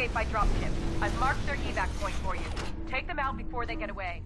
escape by dropship. I've marked their evac point for you. Take them out before they get away.